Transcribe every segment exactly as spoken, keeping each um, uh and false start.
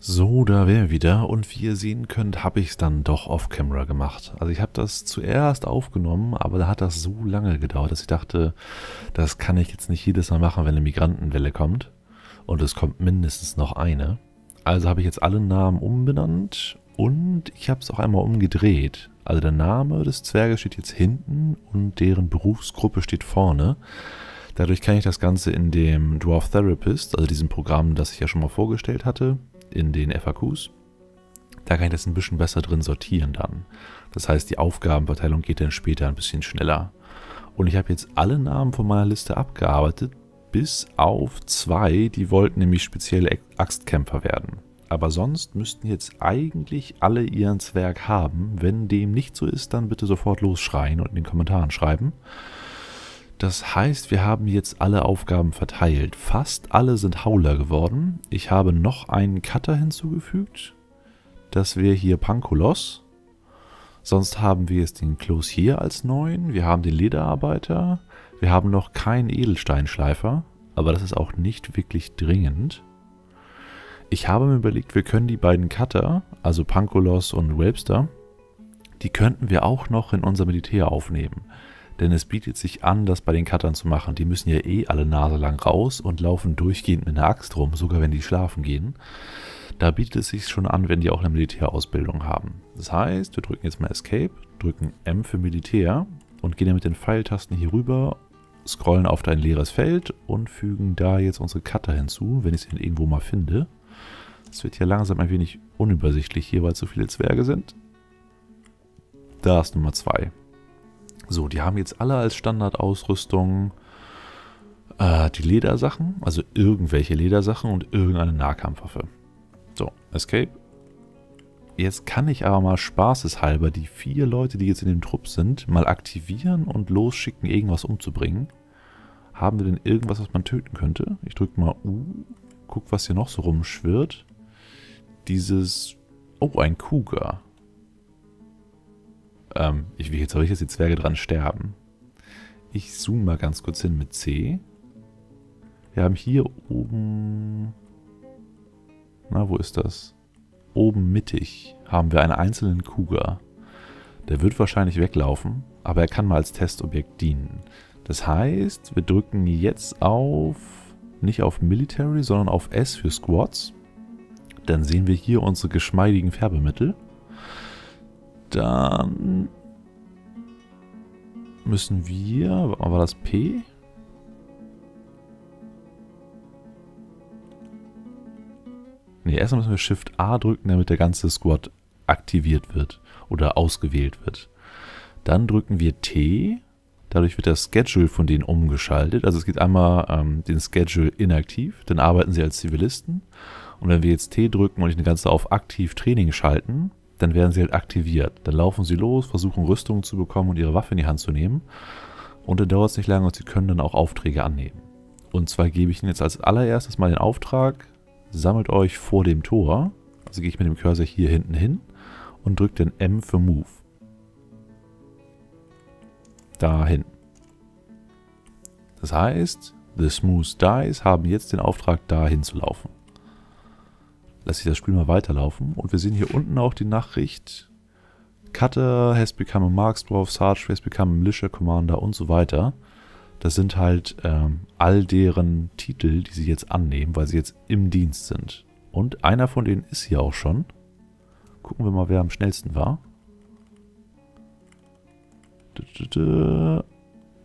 So, da wäre er wieder und wie ihr sehen könnt, habe ich es dann doch off-camera gemacht. Also ich habe das zuerst aufgenommen, aber da hat das so lange gedauert, dass ich dachte, das kann ich jetzt nicht jedes Mal machen, wenn eine Migrantenwelle kommt. Und es kommt mindestens noch eine. Also habe ich jetzt alle Namen umbenannt und ich habe es auch einmal umgedreht. Also der Name des Zwerges steht jetzt hinten und deren Berufsgruppe steht vorne. Dadurch kann ich das Ganze in dem Dwarf Therapist, also diesem Programm, das ich ja schon mal vorgestellt hatte, in den F A Qs, da kann ich das ein bisschen besser drin sortieren dann. Das heißt, die Aufgabenverteilung geht dann später ein bisschen schneller. Und ich habe jetzt alle Namen von meiner Liste abgearbeitet, bis auf zwei, die wollten nämlich spezielle Axtkämpfer werden. Aber sonst müssten jetzt eigentlich alle ihren Zwerg haben. Wenn dem nicht so ist, dann bitte sofort losschreien und in den Kommentaren schreiben. Das heißt, wir haben jetzt alle Aufgaben verteilt. Fast alle sind Hauler geworden. Ich habe noch einen Cutter hinzugefügt. Das wäre hier Pankolos. Sonst haben wir jetzt den Closier als neuen. Wir haben den Lederarbeiter. Wir haben noch keinen Edelsteinschleifer. Aber das ist auch nicht wirklich dringend. Ich habe mir überlegt, wir können die beiden Cutter, also Pankolos und Webster, die könnten wir auch noch in unser Militär aufnehmen. Denn es bietet sich an, das bei den Cuttern zu machen. Die müssen ja eh alle Nase lang raus und laufen durchgehend mit einer Axt rum, sogar wenn die schlafen gehen. Da bietet es sich schon an, wenn die auch eine Militärausbildung haben. Das heißt, wir drücken jetzt mal Escape, drücken M für Militär und gehen dann mit den Pfeiltasten hier rüber, scrollen auf ein leeres Feld und fügen da jetzt unsere Cutter hinzu, wenn ich sie irgendwo mal finde. Es wird ja langsam ein wenig unübersichtlich hier, weil zu viele Zwerge sind. Da ist Nummer zwei. So, die haben jetzt alle als Standardausrüstung äh, die Ledersachen, also irgendwelche Ledersachen und irgendeine Nahkampfwaffe. So, Escape. Jetzt kann ich aber mal spaßeshalber die vier Leute, die jetzt in dem Trupp sind, mal aktivieren und losschicken, irgendwas umzubringen. Haben wir denn irgendwas, was man töten könnte? Ich drücke mal U, guck, was hier noch so rumschwirrt. Dieses... Oh, ein Cougar. Ähm, ich will jetzt, soll ich jetzt die Zwerge dran sterben? Ich zoome mal ganz kurz hin mit C. Wir haben hier oben... Na, wo ist das? Oben mittig haben wir einen einzelnen Cougar. Der wird wahrscheinlich weglaufen, aber er kann mal als Testobjekt dienen. Das heißt, wir drücken jetzt auf... Nicht auf Military, sondern auf S für Squads. Dann sehen wir hier unsere geschmeidigen Färbemittel. Dann müssen wir... War das P? Ne, erstmal müssen wir Shift A drücken, damit der ganze Squad aktiviert wird oder ausgewählt wird. Dann drücken wir T... Dadurch wird das Schedule von denen umgeschaltet. Also es geht einmal ähm, den Schedule inaktiv, dann arbeiten sie als Zivilisten. Und wenn wir jetzt T drücken und ich eine ganze auf aktiv Training schalten, dann werden sie halt aktiviert. Dann laufen sie los, versuchen Rüstungen zu bekommen und ihre Waffe in die Hand zu nehmen. Und dann dauert es nicht lange und sie können dann auch Aufträge annehmen. Und zwar gebe ich ihnen jetzt als allererstes mal den Auftrag, sammelt euch vor dem Tor. Also gehe ich mit dem Cursor hier hinten hin und drücke den M für Move. Dahin. Das heißt, The Smooth Dice haben jetzt den Auftrag, dahin zu laufen. Lass ich das Spiel mal weiterlaufen und wir sehen hier unten auch die Nachricht: Cutter has become a Marksdorf, Sarge has become a Militia Commander und so weiter. Das sind halt ähm, all deren Titel, die sie jetzt annehmen, weil sie jetzt im Dienst sind. Und einer von denen ist hier auch schon. Gucken wir mal, wer am schnellsten war.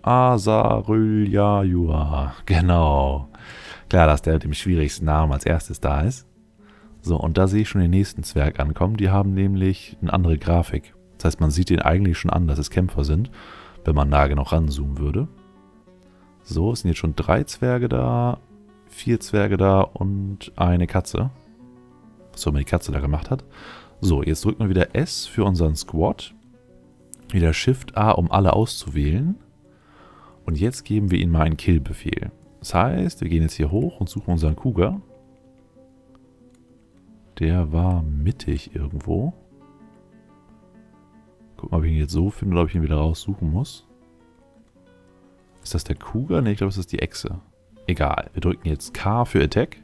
Asa Rülya, genau. Klar, dass der mit dem schwierigsten Namen als erstes da ist. So, und da sehe ich schon den nächsten Zwerg ankommen. Die haben nämlich eine andere Grafik. Das heißt, man sieht den eigentlich schon an, dass es Kämpfer sind, wenn man nah genug ranzoomen würde. So, es sind jetzt schon drei Zwerge da, vier Zwerge da und eine Katze. Was auch immer die Katze da gemacht hat. So, jetzt drücken wir wieder S für unseren Squad. Wieder Shift A, um alle auszuwählen. Und jetzt geben wir ihnen mal einen Kill-Befehl. Das heißt, wir gehen jetzt hier hoch und suchen unseren Cougar. Der war mittig irgendwo. Guck mal, ob ich ihn jetzt so finde oder ob ich ihn wieder raussuchen muss. Ist das der Cougar? Ne, ich glaube, das ist die Echse. Egal, wir drücken jetzt K für Attack.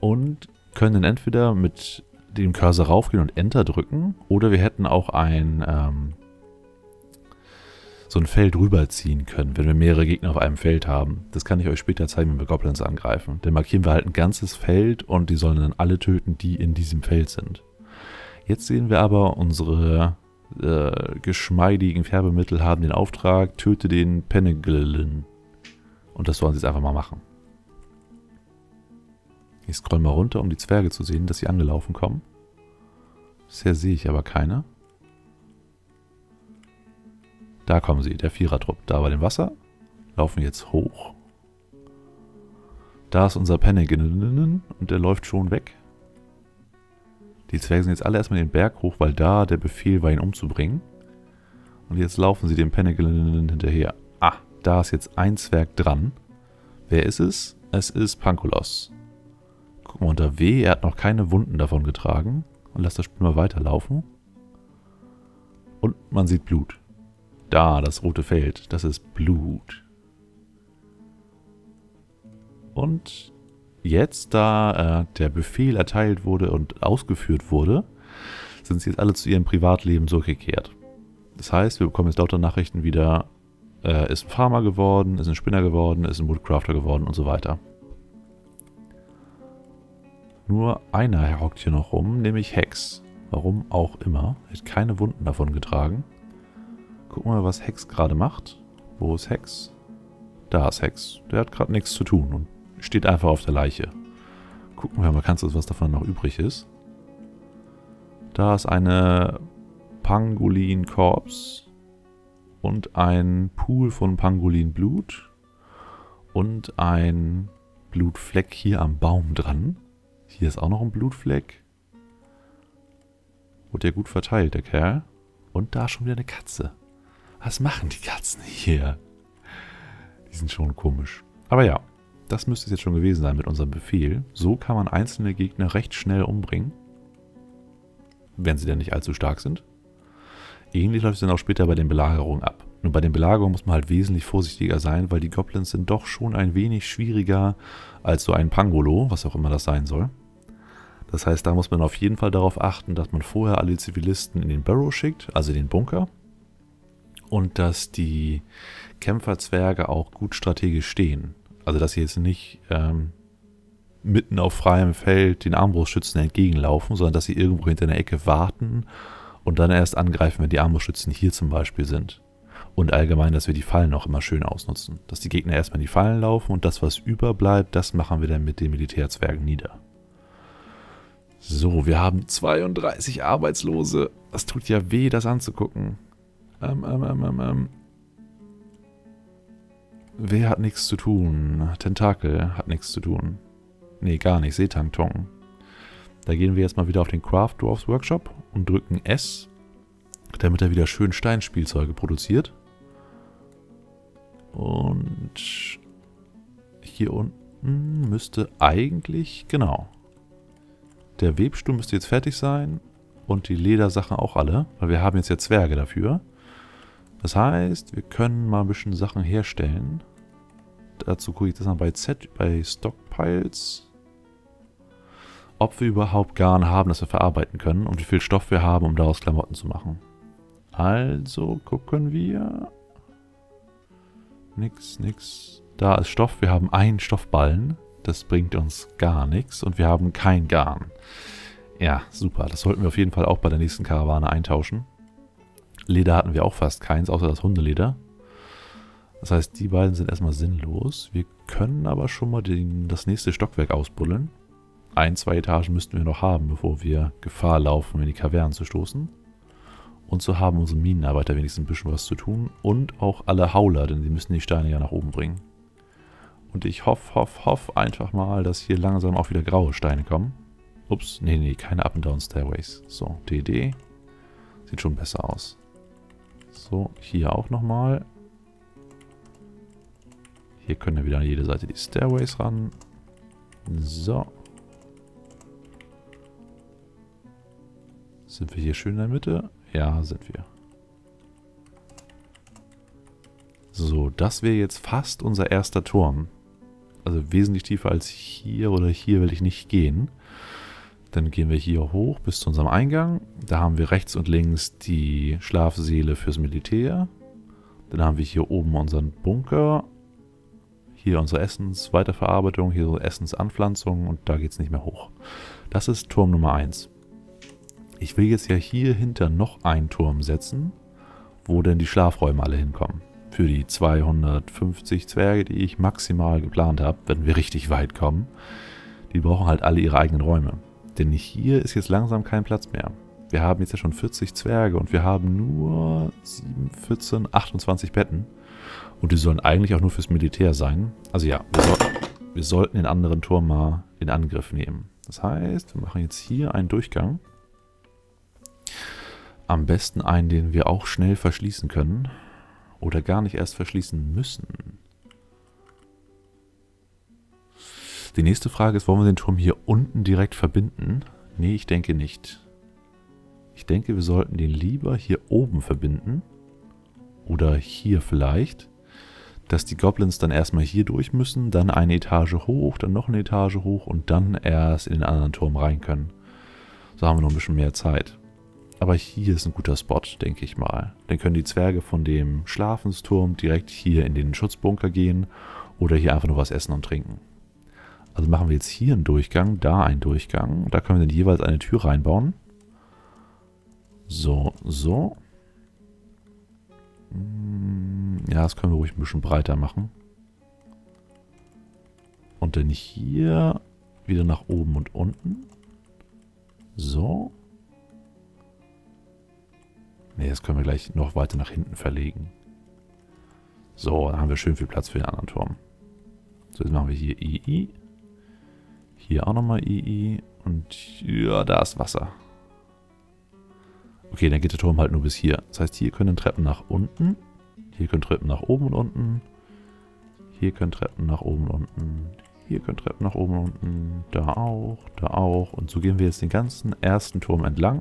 Und können entweder mit dem Cursor raufgehen und Enter drücken, oder wir hätten auch ein ähm, so ein Feld rüberziehen können, wenn wir mehrere Gegner auf einem Feld haben. Das kann ich euch später zeigen, wenn wir Goblins angreifen. Dann markieren wir halt ein ganzes Feld und die sollen dann alle töten, die in diesem Feld sind. Jetzt sehen wir aber, unsere äh, geschmeidigen Färbemittel haben den Auftrag, töte den Penneglin. Und das sollen sie jetzt einfach mal machen. Ich scroll mal runter, um die Zwerge zu sehen, dass sie angelaufen kommen. Bisher sehe ich aber keine. Da kommen sie, der Vierertrupp. Da bei dem Wasser. Laufen jetzt hoch. Da ist unser Penneglin und der läuft schon weg. Die Zwerge sind jetzt alle erstmal den Berg hoch, weil da der Befehl war, ihn umzubringen. Und jetzt laufen sie dem Penneglin hinterher. Ah, da ist jetzt ein Zwerg dran. Wer ist es? Es ist Pankolos. Gucken wir unter W, er hat noch keine Wunden davon getragen. Und lasst das Spiel mal weiterlaufen. Und man sieht Blut. Da, das rote Feld, das ist Blut. Und jetzt, da äh, der Befehl erteilt wurde und ausgeführt wurde, sind sie jetzt alle zu ihrem Privatleben zurückgekehrt. Das heißt, wir bekommen jetzt lauter Nachrichten wieder, äh, ist ein Farmer geworden, ist ein Spinner geworden, ist ein Woodcrafter geworden und so weiter. Nur einer hockt hier noch rum, nämlich Hex. Warum auch immer. Er hat keine Wunden davon getragen. Gucken wir mal, was Hex gerade macht. Wo ist Hex? Da ist Hex. Der hat gerade nichts zu tun und steht einfach auf der Leiche. Gucken wir mal, kannst du, was davon noch übrig ist. Da ist eine Pangolin-Korps und ein Pool von Pangolin-Blut und ein Blutfleck hier am Baum dran. Hier ist auch noch ein Blutfleck. Wurde ja gut verteilt, der Kerl. Und da schon wieder eine Katze. Was machen die Katzen hier? Die sind schon komisch. Aber ja, das müsste es jetzt schon gewesen sein mit unserem Befehl. So kann man einzelne Gegner recht schnell umbringen. Wenn sie denn nicht allzu stark sind. Ähnlich läuft es dann auch später bei den Belagerungen ab. Nur bei den Belagerungen muss man halt wesentlich vorsichtiger sein, weil die Goblins sind doch schon ein wenig schwieriger als so ein Pangolo, was auch immer das sein soll. Das heißt, da muss man auf jeden Fall darauf achten, dass man vorher alle Zivilisten in den Burrow schickt, also in den Bunker. Und dass die Kämpferzwerge auch gut strategisch stehen. Also dass sie jetzt nicht ähm, mitten auf freiem Feld den Armbrustschützen entgegenlaufen, sondern dass sie irgendwo hinter einer Ecke warten und dann erst angreifen, wenn die Armbrustschützen hier zum Beispiel sind. Und allgemein, dass wir die Fallen auch immer schön ausnutzen. Dass die Gegner erstmal in die Fallen laufen und das, was überbleibt, das machen wir dann mit den Militärzwergen nieder. So, wir haben zweiunddreißig Arbeitslose. Das tut ja weh, das anzugucken. Ähm, ähm, ähm, ähm. Wer hat nichts zu tun? Tentakel hat nichts zu tun. Nee, gar nicht. Seetangtong. Da gehen wir jetzt mal wieder auf den Craft Dwarfs Workshop und drücken S, damit er wieder schön Steinspielzeuge produziert. Und hier unten müsste eigentlich, genau, der Webstuhl müsste jetzt fertig sein und die Ledersachen auch alle, weil wir haben jetzt ja Zwerge dafür. Das heißt, wir können mal ein bisschen Sachen herstellen. Dazu gucke ich das mal bei Z, bei Stockpiles. Ob wir überhaupt Garn haben, das wir verarbeiten können und wie viel Stoff wir haben, um daraus Klamotten zu machen. Also gucken wir. Nix, nix. Da ist Stoff, wir haben einen Stoffballen. Das bringt uns gar nichts und wir haben kein Garn. Ja, super. Das sollten wir auf jeden Fall auch bei der nächsten Karawane eintauschen. Leder hatten wir auch fast keins, außer das Hundeleder. Das heißt, die beiden sind erstmal sinnlos. Wir können aber schon mal den, das nächste Stockwerk ausbuddeln. Ein, zwei Etagen müssten wir noch haben, bevor wir Gefahr laufen, in die Kavernen zu stoßen. Und so haben unsere Minenarbeiter wenigstens ein bisschen was zu tun. Und auch alle Hauler, denn sie müssen die Steine ja nach oben bringen. Und ich hoffe, hoffe, hoffe einfach mal, dass hier langsam auch wieder graue Steine kommen. Ups, nee, nee, keine Up-and-Down-Stairways. So, D D. Sieht schon besser aus. So, hier auch nochmal. Hier können wir wieder an jede Seite die Stairways ran. So. Sind wir hier schön in der Mitte? Ja, sind wir. So, das wäre jetzt fast unser erster Turm. Also wesentlich tiefer als hier oder hier will ich nicht gehen. Dann gehen wir hier hoch bis zu unserem Eingang. Da haben wir rechts und links die Schlafsäle fürs Militär. Dann haben wir hier oben unseren Bunker. Hier unsere Essensweiterverarbeitung, hier unsere Essensanpflanzung und da geht es nicht mehr hoch. Das ist Turm Nummer eins. Ich will jetzt ja hier hinter noch einen Turm setzen, wo denn die Schlafräume alle hinkommen. Für die zweihundertfünfzig Zwerge, die ich maximal geplant habe, wenn wir richtig weit kommen. Die brauchen halt alle ihre eigenen Räume. Denn hier ist jetzt langsam kein Platz mehr. Wir haben jetzt ja schon vierzig Zwerge und wir haben nur sieben, vierzehn, achtundzwanzig Betten. Und die sollen eigentlich auch nur fürs Militär sein. Also ja, wir, so wir sollten den anderen Turm mal in Angriff nehmen. Das heißt, wir machen jetzt hier einen Durchgang. Am besten einen, den wir auch schnell verschließen können. Oder gar nicht erst verschließen müssen. Die nächste Frage ist, wollen wir den Turm hier unten direkt verbinden? Nee, ich denke nicht. Ich denke, wir sollten den lieber hier oben verbinden. Oder hier vielleicht. Dass die Goblins dann erstmal hier durch müssen, dann eine Etage hoch, dann noch eine Etage hoch und dann erst in den anderen Turm rein können. So haben wir noch ein bisschen mehr Zeit. Aber hier ist ein guter Spot, denke ich mal. Dann können die Zwerge von dem Schlafensturm direkt hier in den Schutzbunker gehen oder hier einfach nur was essen und trinken. Also machen wir jetzt hier einen Durchgang, da einen Durchgang. Da können wir dann jeweils eine Tür reinbauen. So, so. Ja, das können wir ruhig ein bisschen breiter machen. Und dann hier wieder nach oben und unten. So. Ne, das können wir gleich noch weiter nach hinten verlegen. So, dann haben wir schön viel Platz für den anderen Turm. So, jetzt machen wir hier I I. Hier auch nochmal I I. Und ja, da ist Wasser. Okay, dann geht der Turm halt nur bis hier. Das heißt, hier können Treppen nach unten. Hier können Treppen nach oben und unten. Hier können Treppen nach oben und unten. Hier können Treppen nach oben und unten. Da auch, da auch. Und so gehen wir jetzt den ganzen ersten Turm entlang.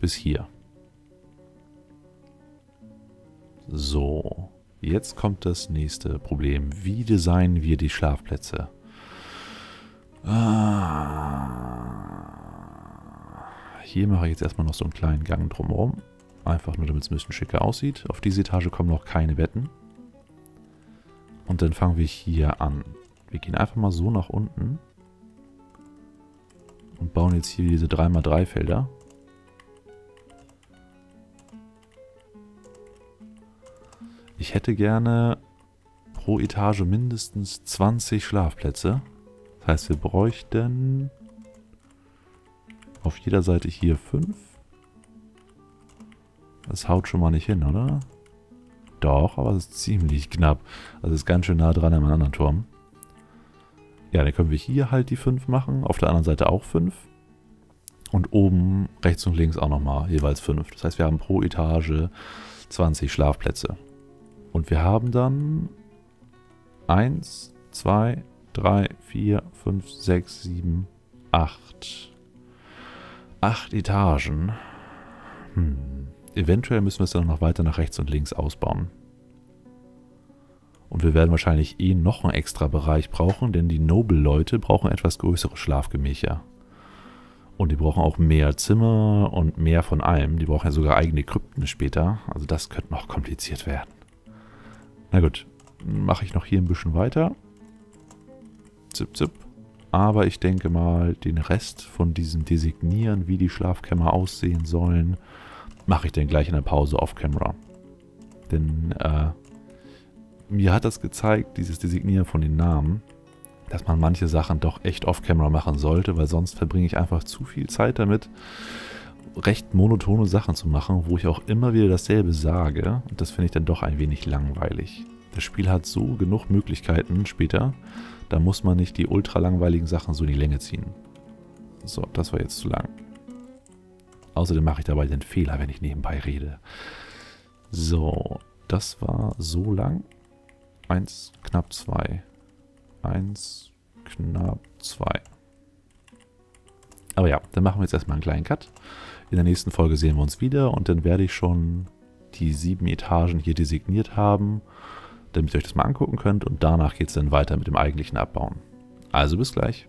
Bis hier. So. Jetzt kommt das nächste Problem. Wie designen wir die Schlafplätze? Ah. Hier mache ich jetzt erstmal noch so einen kleinen Gang drumherum. Einfach nur, damit es ein bisschen schicker aussieht. Auf diese Etage kommen noch keine Betten. Und dann fangen wir hier an. Wir gehen einfach mal so nach unten. Und bauen jetzt hier diese drei mal drei Felder. Ich hätte gerne pro Etage mindestens zwanzig Schlafplätze. Das heißt, wir bräuchten auf jeder Seite hier fünf. Das haut schon mal nicht hin, oder? Doch, aber es ist ziemlich knapp. Also es ist ganz schön nah dran an einem anderen Turm. Ja, dann können wir hier halt die fünf machen. Auf der anderen Seite auch fünf. Und oben rechts und links auch nochmal jeweils fünf. Das heißt, wir haben pro Etage zwanzig Schlafplätze. Und wir haben dann eins, zwei, drei, vier, fünf, sechs, sieben, acht. acht Etagen. Hm. Eventuell müssen wir es dann noch weiter nach rechts und links ausbauen. Und wir werden wahrscheinlich eh noch einen extra Bereich brauchen, denn die Noble-Leute brauchen etwas größere Schlafgemächer. Und die brauchen auch mehr Zimmer und mehr von allem. Die brauchen ja sogar eigene Krypten später. Also das könnte noch kompliziert werden. Na gut, mache ich noch hier ein bisschen weiter. Zip, zip. Aber ich denke mal, den Rest von diesem Designieren, wie die Schlafkämmer aussehen sollen, mache ich dann gleich in der Pause off-camera. Denn äh, mir hat das gezeigt, dieses Designieren von den Namen, dass man manche Sachen doch echt off-camera machen sollte, weil sonst verbringe ich einfach zu viel Zeit damit, recht monotone Sachen zu machen, wo ich auch immer wieder dasselbe sage. Und das finde ich dann doch ein wenig langweilig. Das Spiel hat so genug Möglichkeiten später. Da muss man nicht die ultra langweiligen Sachen so in die Länge ziehen. So, das war jetzt zu lang. Außerdem mache ich dabei den Fehler, wenn ich nebenbei rede. So, das war so lang. Eins, knapp zwei. Eins, knapp zwei. Aber ja, dann machen wir jetzt erstmal einen kleinen Cut. In der nächsten Folge sehen wir uns wieder und dann werde ich schon die sieben Etagen hier designiert haben, damit ihr euch das mal angucken könnt und danach geht es dann weiter mit dem eigentlichen Abbauen. Also bis gleich.